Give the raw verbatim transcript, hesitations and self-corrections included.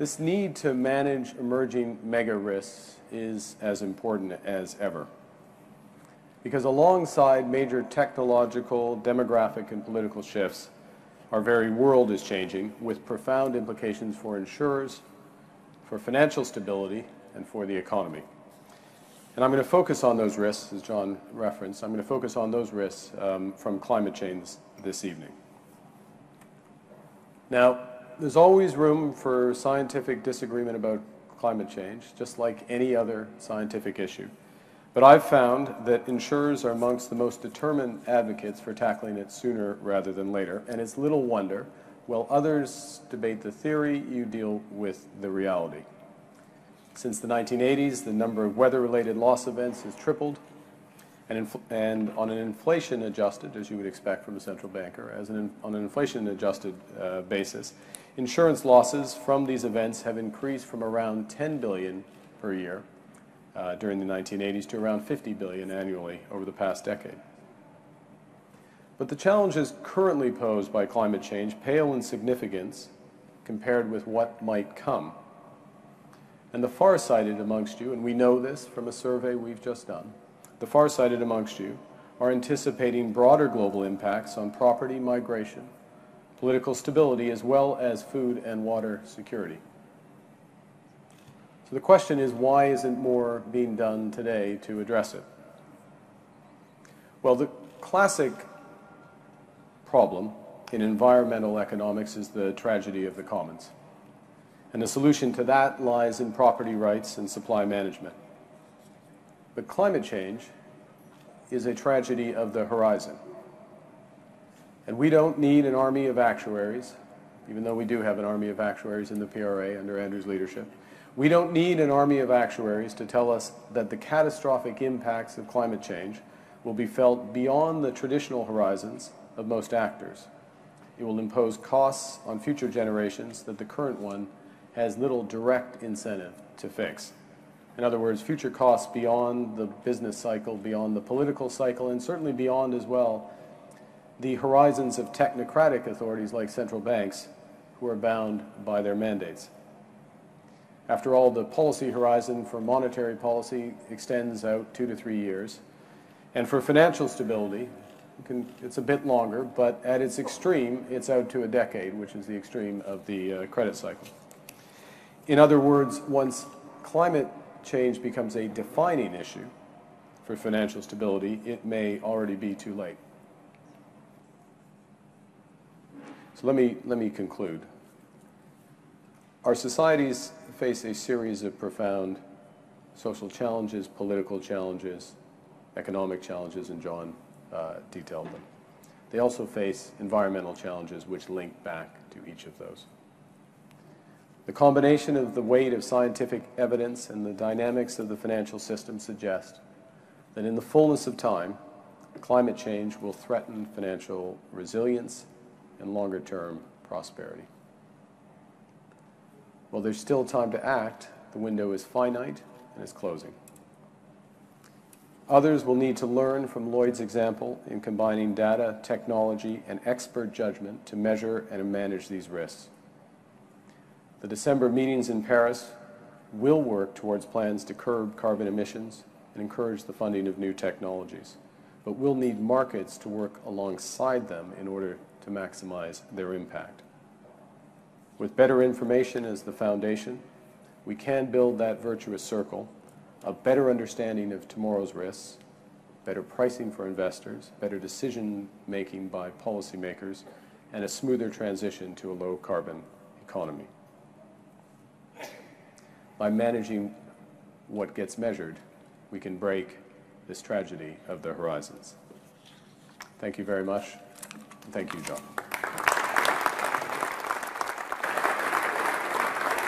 This need to manage emerging mega risks is as important as ever, because alongside major technological, demographic, and political shifts, our very world is changing with profound implications for insurers, for financial stability, and for the economy. And I'm going to focus on those risks, as John referenced, I'm going to focus on those risks um, from climate change this evening. Now, there's always room for scientific disagreement about climate change, just like any other scientific issue. But I've found that insurers are amongst the most determined advocates for tackling it sooner rather than later, and it's little wonder, while others debate the theory, you deal with the reality. Since the nineteen eighties, the number of weather-related loss events has tripled, and, and on an inflation-adjusted, as you would expect from a central banker, as an on an inflation-adjusted uh, basis, insurance losses from these events have increased from around ten billion dollars per year uh, during the nineteen eighties to around fifty billion dollars annually over the past decade. But the challenges currently posed by climate change pale in significance compared with what might come. And the far-sighted amongst you, and we know this from a survey we've just done, the far-sighted amongst you are anticipating broader global impacts on property migration, political stability, as well as food and water security. So the question is, why isn't more being done today to address it? Well, the classic problem in environmental economics is the tragedy of the commons. And the solution to that lies in property rights and supply management. But climate change is a tragedy of the horizon. And we don't need an army of actuaries, even though we do have an army of actuaries in the P R A under Andrew's leadership. We don't need an army of actuaries to tell us that the catastrophic impacts of climate change will be felt beyond the traditional horizons of most actors. It will impose costs on future generations that the current one has little direct incentive to fix. In other words, future costs beyond the business cycle, beyond the political cycle, and certainly beyond as well the horizons of technocratic authorities like central banks, who are bound by their mandates. After all, the policy horizon for monetary policy extends out two to three years. And for financial stability, you can, it's a bit longer, but at its extreme, it's out to a decade, which is the extreme of the uh, credit cycle. In other words, once climate change becomes a defining issue for financial stability, it may already be too late. So let me, let me conclude. Our societies face a series of profound social challenges, political challenges, economic challenges, and John uh, detailed them. They also face environmental challenges which link back to each of those. The combination of the weight of scientific evidence and the dynamics of the financial system suggest that in the fullness of time, climate change will threaten financial resilience and longer-term prosperity. While there's still time to act, the window is finite and is closing. Others will need to learn from Lloyd's example in combining data, technology, and expert judgment to measure and manage these risks. The December meetings in Paris will work towards plans to curb carbon emissions and encourage the funding of new technologies, but we'll need markets to work alongside them in order to maximize their impact. With better information as the foundation, we can build that virtuous circle of better understanding of tomorrow's risks, better pricing for investors, better decision-making by policymakers, and a smoother transition to a low-carbon economy. By managing what gets measured, we can break this tragedy of the horizons. Thank you very much. Thank you, John.